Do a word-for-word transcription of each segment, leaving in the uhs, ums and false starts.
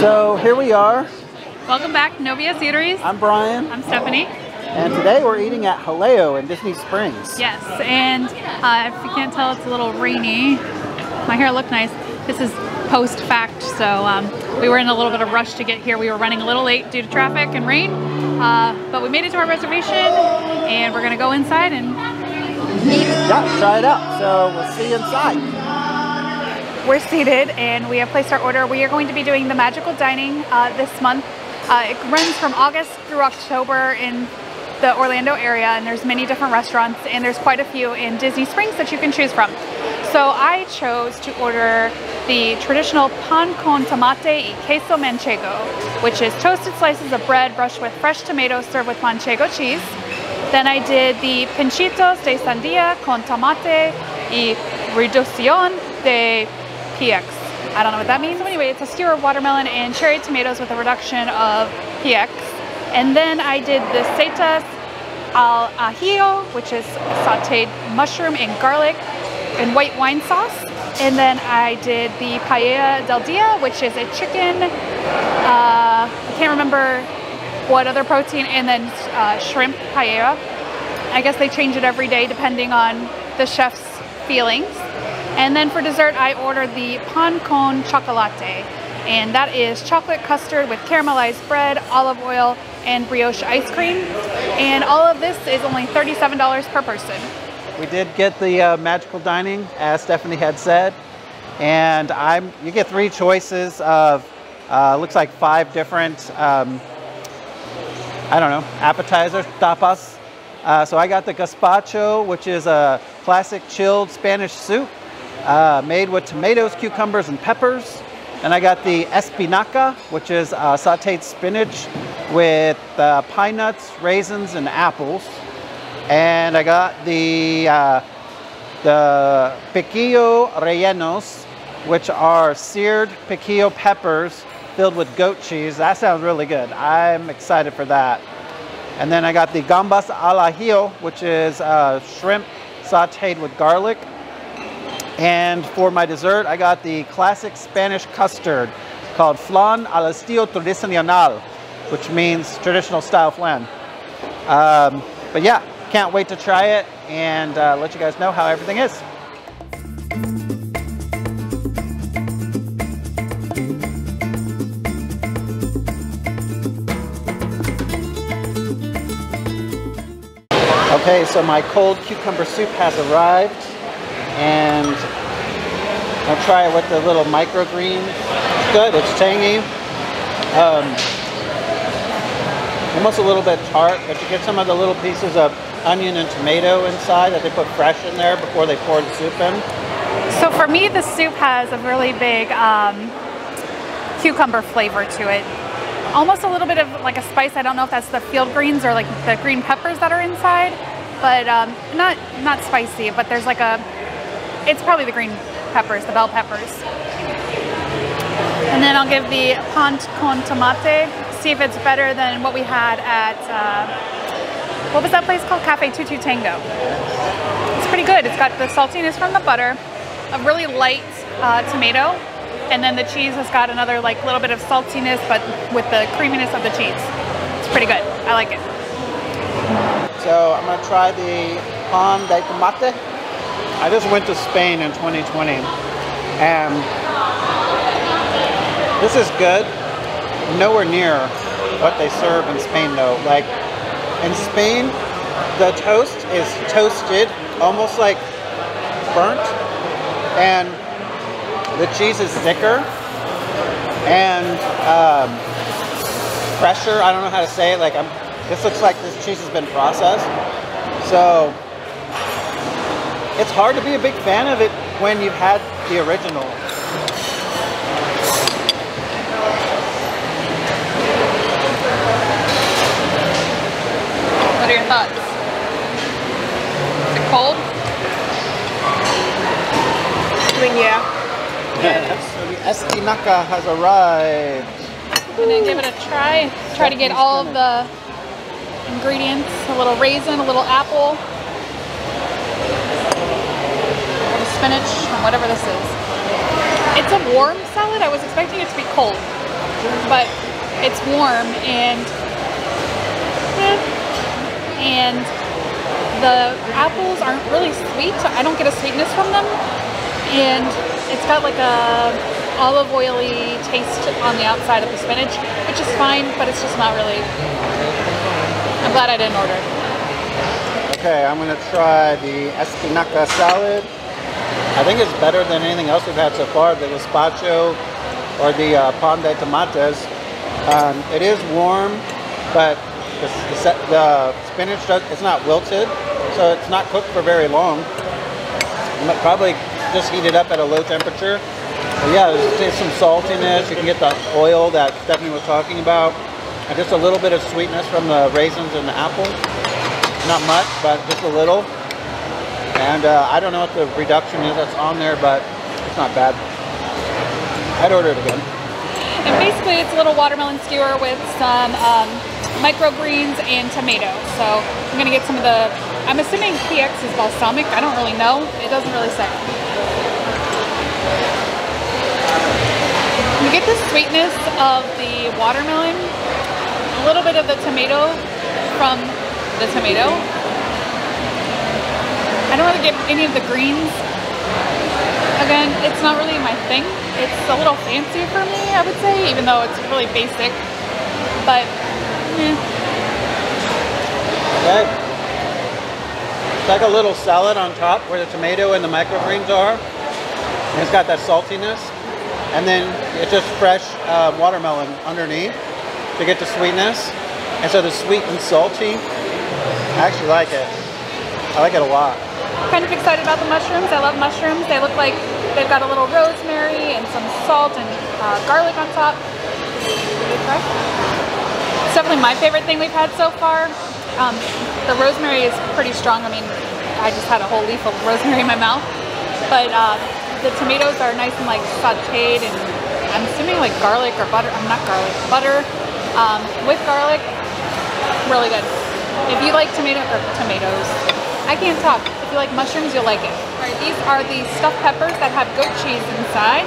So here we are. Welcome back to No B S. Eateries. I'm Brian. I'm Stephanie. And today we're eating at Jaleo in Disney Springs. Yes, and uh, if you can't tell, it's a little rainy. My hair looked nice. This is post-fact, so um, we were in a little bit of rush to get here. We were running a little late due to traffic and rain, uh, but we made it to our reservation, and we're going to go inside and eat. Yeah, try it out. So we'll see you inside. We're seated and we have placed our order. We are going to be doing the Magical Dining uh, this month. Uh, it runs from August through October in the Orlando area, and there's many different restaurants, and there's quite a few in Disney Springs that you can choose from. So I chose to order the traditional pan con tomate y queso manchego, which is toasted slices of bread brushed with fresh tomatoes served with manchego cheese. Then I did the pinchitos de sandía con tomate y reducción de P X. I don't know what that means. So anyway, it's a skewer of watermelon and cherry tomatoes with a reduction of P X. And then I did the setas al ajillo, which is sauteed mushroom and garlic and white wine sauce. And then I did the paella del día, which is a chicken, uh, I can't remember what other protein, and then uh, shrimp paella. I guess they change it every day depending on the chef's feelings. And then for dessert, I ordered the pan con chocolate, and that is chocolate custard with caramelized bread, olive oil, and brioche ice cream. And all of this is only thirty-seven dollars per person. We did get the uh, Magical Dining, as Stephanie had said, and I'm you get three choices of uh, looks like five different um, I don't know appetizers, tapas. Uh, so I got the gazpacho, which is a classic chilled Spanish soup. Uh, made with tomatoes, cucumbers, and peppers. And I got the espinaca, which is uh, sauteed spinach with uh, pine nuts, raisins, and apples. And I got the uh, the piquillo rellenos, which are seared piquillo peppers filled with goat cheese. That sounds really good. I'm excited for that. And then I got the gambas al ajillo, which is uh, shrimp sauteed with garlic. And for my dessert, I got the classic Spanish custard called flan al estilo tradicional, which means traditional style flan. Um, but yeah, can't wait to try it and uh, let you guys know how everything is. Okay, so my cold cucumber soup has arrived. And I'll try it with the little microgreen. It's good, it's tangy. Um, almost a little bit tart, but you get some of the little pieces of onion and tomato inside that they put fresh in there before they poured the soup in. So for me, the soup has a really big um, cucumber flavor to it. Almost a little bit of like a spice. I don't know if that's the field greens or like the green peppers that are inside, but um, not, not spicy, but there's like a, it's probably the green peppers, the bell peppers. And then I'll give the pan con tomate, see if it's better than what we had at, uh, what was that place called? Cafe Tutu Tango. It's pretty good. It's got the saltiness from the butter, a really light uh, tomato, and then the cheese has got another like little bit of saltiness, but with the creaminess of the cheese. It's pretty good. I like it. So I'm gonna try the pan de tomate. I just went to Spain in twenty twenty, and this is good. Nowhere near what they serve in Spain, though. Like, in Spain, the toast is toasted, almost like burnt, and the cheese is thicker, and um, fresher, I don't know how to say it. Like, I'm, this looks like this cheese has been processed, so it's hard to be a big fan of it when you've had the original. What are your thoughts? Is it cold? I mean, yeah. Yeah. So the espinaca has arrived. I'm gonna give it a try. Try to get all of the ingredients. A little raisin, a little apple, spinach, whatever this is. It's a warm salad. I was expecting it to be cold. but it's warm and and the apples aren't really sweet, so I don't get a sweetness from them, and it's got like a olive oily taste on the outside of the spinach, which is fine, but it's just not really. I'm glad I didn't order. Okay, I'm gonna try the espinaca salad. I think it's better than anything else we've had so far, the gazpacho or the uh, pan de tomates. Um, it is warm, but the, the, the spinach, does, it's not wilted, so it's not cooked for very long. Probably just heat it up at a low temperature. But yeah, there's, there's some saltiness. You can get the oil that Stephanie was talking about. And just a little bit of sweetness from the raisins and the apple. Not much, but just a little. And uh, I don't know what the reduction is that's on there, but it's not bad. I'd order it again. And basically it's a little watermelon skewer with some um, microgreens and tomato. So I'm gonna get some of the, I'm assuming P X is balsamic. I don't really know, it doesn't really say. You get the sweetness of the watermelon, a little bit of the tomato from the tomato. I don't really get any of the greens. Again, it's not really my thing. It's a little fancy for me, I would say, even though it's really basic, but eh. Okay. It's like a little salad on top where the tomato and the microgreens are. And it's got that saltiness. And then it's just fresh uh, watermelon underneath to get the sweetness. And so the sweet and salty, I actually like it. I like it a lot. Kind of excited about the mushrooms. I love mushrooms. They look like they've got a little rosemary and some salt and uh, garlic on top. It's definitely my favorite thing we've had so far. Um, the rosemary is pretty strong. I mean, I just had a whole leaf of rosemary in my mouth. But uh, the tomatoes are nice and like sauteed, and I'm assuming like garlic or butter. I'm not garlic, butter um, with garlic. Really good. If you like tomato or tomatoes, I can't talk. If you like mushrooms, you'll like it. All right, these are the stuffed peppers that have goat cheese inside.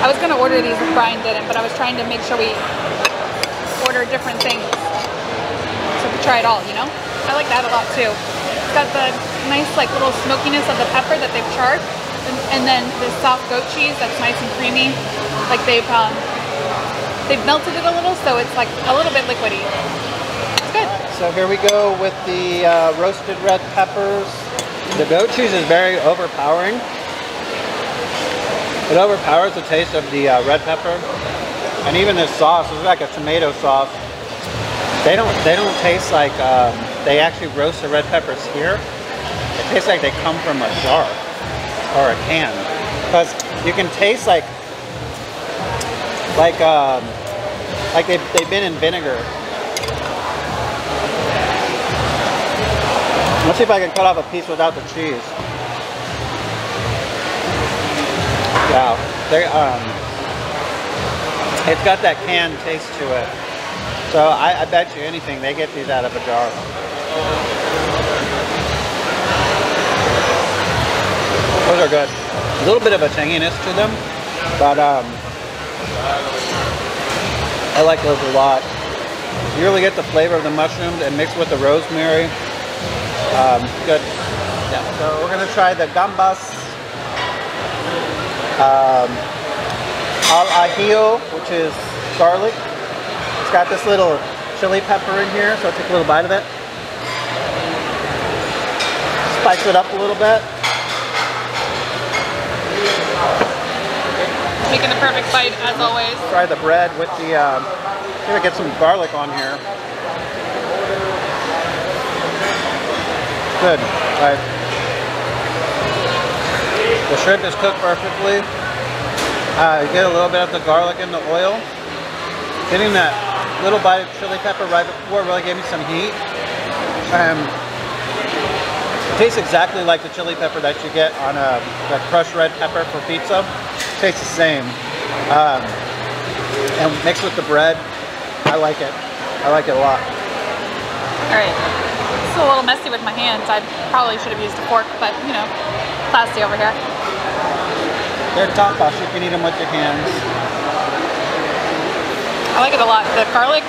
I was gonna order these if Brian didn't, but I was trying to make sure we order different things so we try it all, you know? I like that a lot too. It's got the nice like little smokiness of the pepper that they've charred, and, and then the soft goat cheese that's nice and creamy. Like they've, um, they've melted it a little, so it's like a little bit liquidy. Good. So here we go with the uh, roasted red peppers. The goat cheese is very overpowering. It overpowers the taste of the uh, red pepper, and even this sauce is like a tomato sauce. They don't they don't taste like um, they actually roast the red peppers here. It tastes like they come from a jar or a can, because you can taste like like um, like they've, they've been in vinegar. Let's see if I can cut off a piece without the cheese. Wow, they, um, it's got that canned taste to it. So I, I bet you anything, they get these out of a jar. Those are good. A little bit of a tanginess to them, but um, I like those a lot. You really get the flavor of the mushrooms and mixed with the rosemary. Um, good. Yeah. So we're gonna try the gambas um, al ajillo, which is garlic. It's got this little chili pepper in here, so I'll take a little bite of it. Spice it up a little bit. Making the perfect bite as always. Try the bread with the. Um, I'm gonna get some garlic on here. Good. Right. The shrimp is cooked perfectly. Uh, you get a little bit of the garlic in the oil. Getting that little bite of chili pepper right before really gave me some heat. Um, it tastes exactly like the chili pepper that you get on a that crushed red pepper for pizza. It tastes the same. Um, and mixed with the bread, I like it. I like it a lot. All right. It's a little messy with my hands. I probably should have used a fork, but you know, classy over here. They're tapas. You can eat them with your hands. I like it a lot. The garlic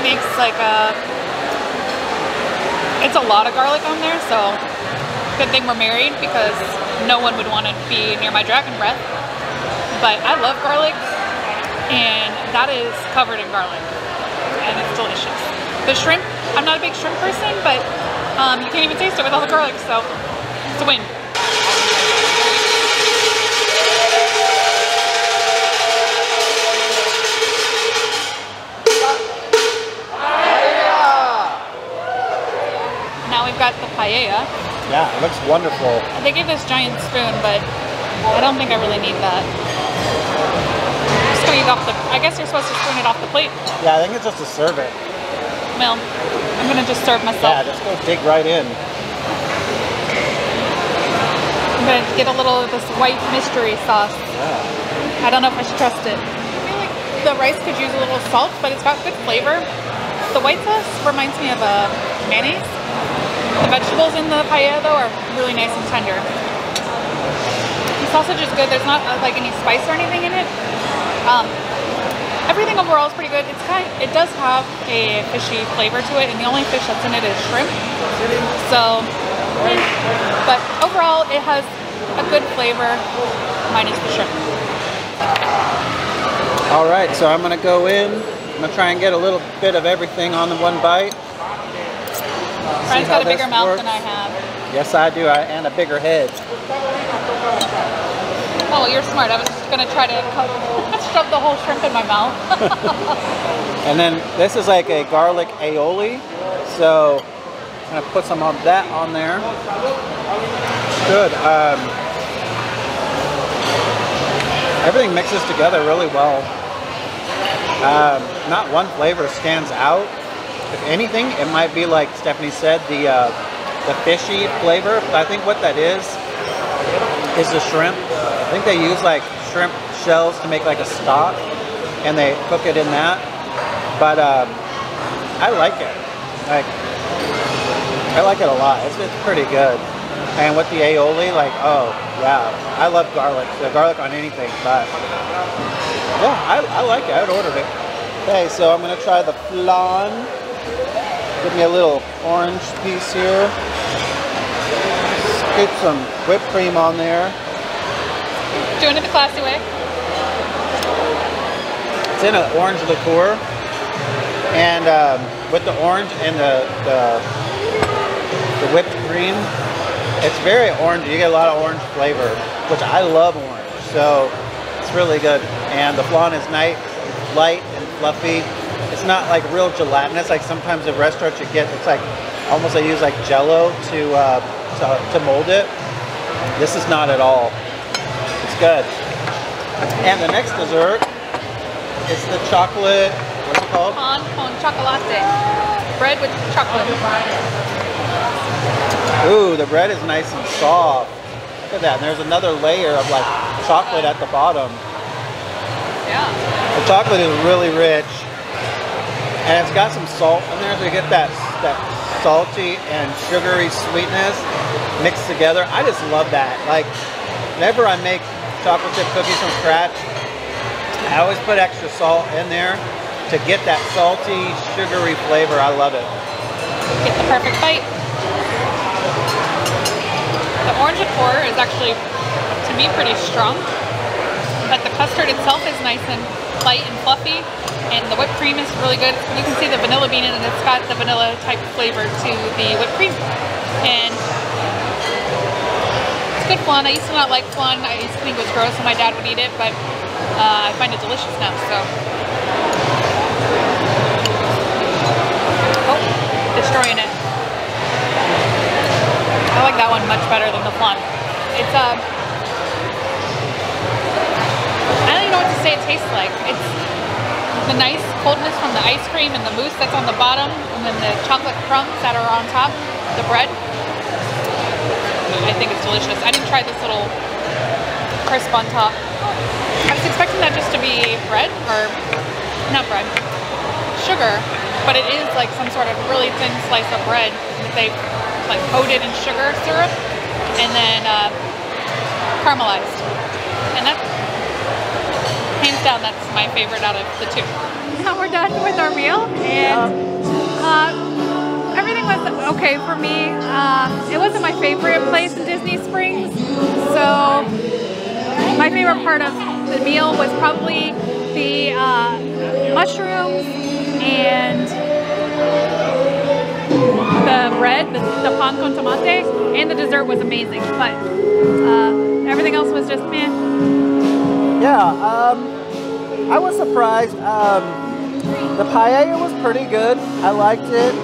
makes like a, it's a lot of garlic on there, so good thing we're married because no one would want to be near my dragon breath. But I love garlic, and that is covered in garlic, and it's delicious. The shrimp, I'm not a big shrimp person, but um, you can't even taste it with all the garlic, so it's a win. Got the paella. Yeah, it looks wonderful. They gave this giant spoon, but I don't think I really need that. I'm just gonna eat off the, I guess you're supposed to spoon it off the plate. Yeah, I think it's just to serve it. Well, I'm gonna just serve myself. Yeah, just go dig right in. I'm gonna get a little of this white mystery sauce. Yeah. I don't know if I should trust it. I feel like the rice could use a little salt, but it's got good flavor. The white sauce reminds me of a mayonnaise. The vegetables in the paella though are really nice and tender. The sausage is good. There's not like any spice or anything in it. Um, everything overall is pretty good. It's kind of, it does have a fishy flavor to it, and the only fish that's in it is shrimp. So, but overall it has a good flavor minus the shrimp. All right, so I'm gonna go in. I'm gonna try and get a little bit of everything on the one bite. Brian's got a bigger mouth works. than I have. Yes, I do, I, and a bigger head. Oh, you're smart. I was just gonna try to shove the whole shrimp in my mouth. And then this is like a garlic aioli, so I'm gonna put some of that on there. Good. Um, everything mixes together really well. Um, not one flavor stands out. If anything, it might be like Stephanie said, the uh, the fishy flavor. But I think what that is is the shrimp. I think they use like shrimp shells to make like a stock, and they cook it in that. But um, I like it. Like I like it a lot. It's, it's pretty good. And with the aioli, like oh yeah, I love garlic. The garlic on anything, but yeah, I, I like it. I would order it. Okay, so I'm gonna try the flan. Give me a little orange piece here. Scoop some whipped cream on there. Doing it the classy way. It's in an orange liqueur. And um, with the orange and the, the, the whipped cream, it's very orange. You get a lot of orange flavor, which I love orange. So it's really good. And the flan is nice, light and fluffy. It's not like real gelatinous. Like sometimes at restaurants you get, it's like almost they use like Jello to, uh, to to mold it. This is not at all. It's good. And the next dessert is the chocolate. What's it called? Pan con chocolate. Bread with chocolate. Ooh, the bread is nice and soft. Look at that. And there's another layer of like chocolate at the bottom. Yeah. The chocolate is really rich. And it's got some salt in there, so you get that, that salty and sugary sweetness mixed together. I just love that. Like, whenever I make chocolate chip cookies from scratch, I always put extra salt in there to get that salty, sugary flavor. I love it. Get the perfect bite. The orange liqueur is actually, to me, pretty strong. But the custard itself is nice and light and fluffy, and the whipped cream is really good. You can see the vanilla bean in it, and it's got the vanilla type flavor to the whipped cream. And it's good flan. I used to not like flan. I used to think it was gross and my dad would eat it, but uh, I find it delicious now, so. Oh, destroying it. I like that one much better than the flan. It's a... Uh, what to say it tastes like. It's the nice coldness from the ice cream and the mousse that's on the bottom, and then the chocolate crumbs that are on top, the bread. I think it's delicious. I didn't try this little crisp on top. I was expecting that just to be bread, or not bread, sugar, but it is like some sort of really thin slice of bread that they've like coated in sugar syrup and then uh, caramelized. And that's hands down, that's my favorite out of the two. Now we're done with our meal, and uh, everything was okay for me. Uh, it wasn't my favorite place in Disney Springs, so my favorite part of the meal was probably the uh, mushrooms and the bread, the, the pan con tomate, and the dessert was amazing, but uh, everything else was just meh. Yeah, um, I was surprised. Um, the paella was pretty good. I liked it.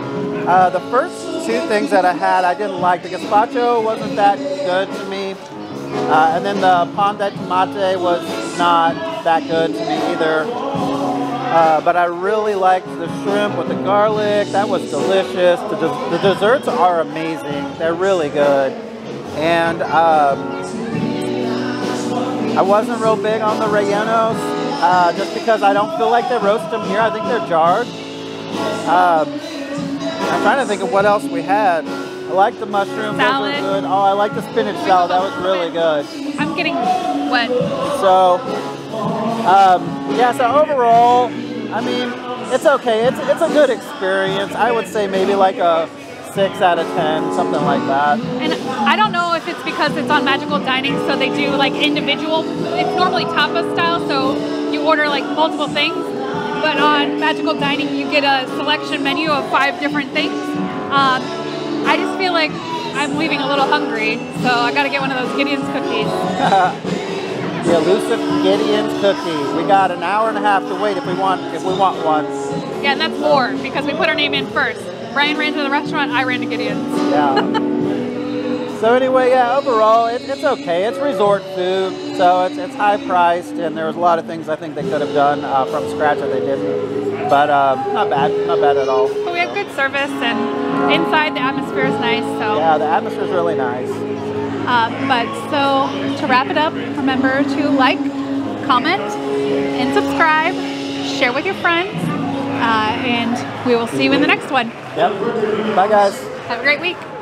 Uh, the first two things that I had, I didn't like. The gazpacho wasn't that good to me. Uh, and then the pan con tomate was not that good to me either. Uh, but I really liked the shrimp with the garlic. That was delicious. The, des the desserts are amazing. They're really good. And um, I wasn't real big on the rellenos, uh, just because I don't feel like they roast them here. I think they're jarred. Um, I'm trying to think of what else we had. I like the mushrooms. Salad. Those were good. Oh, I like the spinach salad. That was really good. I'm getting wet. So, um, yeah, so overall, I mean, it's okay. It's, it's a good experience. I would say maybe like a six out of ten, something like that. And I don't know if it's because it's on Magical Dining, so they do like individual, it's normally tapas style, so you order like multiple things, but on Magical Dining you get a selection menu of five different things. Um, I just feel like I'm leaving a little hungry, so I gotta get one of those Gideon's cookies. The elusive Gideon's cookie. We got an hour and a half to wait if we want, if we want one. Yeah, and that's more, because we put our name in first. Brian ran to the restaurant, I ran to Gideon's. Yeah. So anyway, yeah, overall, it, it's okay. It's resort food, so it's, it's high-priced, and there was a lot of things I think they could have done uh, from scratch that they didn't. But um, not bad. Not bad at all. But we have good service, and inside the atmosphere is nice. So yeah, the atmosphere is really nice. Uh, but so to wrap it up, remember to like, comment, and subscribe. Share with your friends. Uh, and we will see you in the next one. Yep. Bye, guys. Have a great week.